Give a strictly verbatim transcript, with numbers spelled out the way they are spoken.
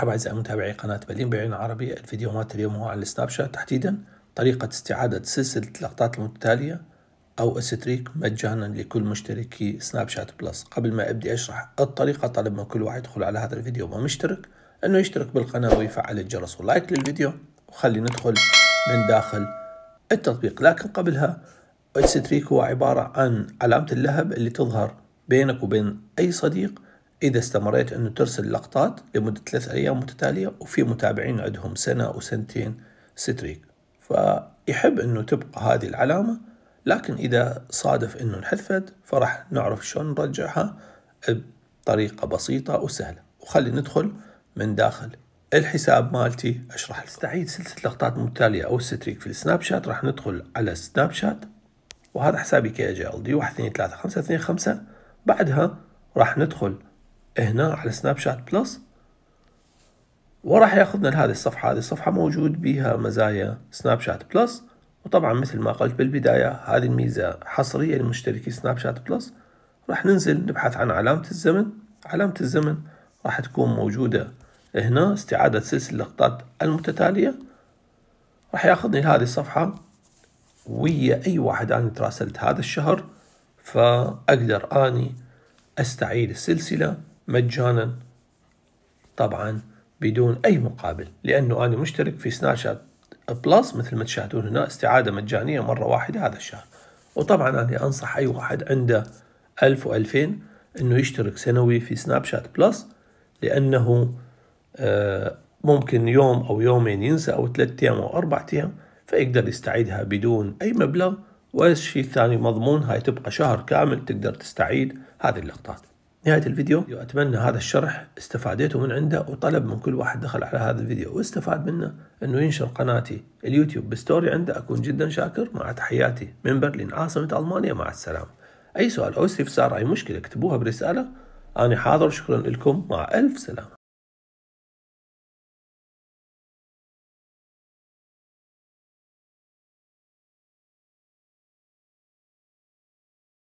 مرحبا أعزائي متابعي قناة برلين بعيون عربي. الفيديو مالت اليوم هو عن السناب شات، تحديدا طريقة استعادة سلسلة اللقطات المتتالية أو الستريك مجانا لكل مشتركي سناب شات بلس. قبل ما أبدي أشرح الطريقة طلب من كل واحد يدخل على هذا الفيديو وما مشترك أنه يشترك بالقناة ويفعل الجرس واللايك للفيديو، وخلي ندخل من داخل التطبيق. لكن قبلها الستريك هو عبارة عن علامة اللهب اللي تظهر بينك وبين أي صديق إذا استمريت أنه ترسل لقطات لمدة ثلاث أيام متتالية، وفي متابعين عندهم سنة وسنتين ستريك، فيحب أنه تبقى هذه العلامة. لكن إذا صادف أنه انحذفت فراح نعرف شلون نرجعها بطريقة بسيطة وسهلة. وخلي ندخل من داخل الحساب مالتي أشرح لكم. استعيد سلسلة لقطات متتالية أو ستريك في السناب شات. راح ندخل على سناب شات، وهذا حسابي كي جي إل واحد اثنين ثلاثة خمسة اثنين خمسة. بعدها راح ندخل هنا على سناب شات بلس، وراح ياخذنا لهذه الصفحة. هذه الصفحة موجود بها مزايا سناب شات بلس، وطبعا مثل ما قلت بالبداية هذه الميزة حصرية لمشتركي سناب شات بلس. راح ننزل نبحث عن علامة الزمن. علامة الزمن راح تكون موجودة هنا، استعادة سلسلة اللقطات المتتالية. راح ياخذني لهذه الصفحة ويا أي واحد أنا تراسلت هذا الشهر، فأقدر أني أستعيد السلسلة مجانا طبعا بدون أي مقابل، لأنه أنا مشترك في سناب شات بلس. مثل ما تشاهدون هنا استعادة مجانية مرة واحدة هذا الشهر. وطبعا أنا أنصح أي واحد عنده ألف وألفين أنه يشترك سنوي في سناب شات بلس، لأنه ممكن يوم أو يومين ينسى أو ثلاثة أيام أو أربعة أيام، فيقدر يستعيدها بدون أي مبلغ. والشيء الثاني مضمون، هاي تبقى شهر كامل تقدر تستعيد هذه اللقطات. نهاية الفيديو، أتمنى هذا الشرح استفاديته من عنده، وطلب من كل واحد دخل على هذا الفيديو واستفاد منه أنه ينشر قناتي اليوتيوب بستوري عنده. أكون جدا شاكر. مع تحياتي من برلين عاصمة ألمانيا، مع السلامة. أي سؤال أو استفسار أي مشكلة اكتبوها برسالة، أنا حاضر. شكرا لكم، مع ألف سلامة.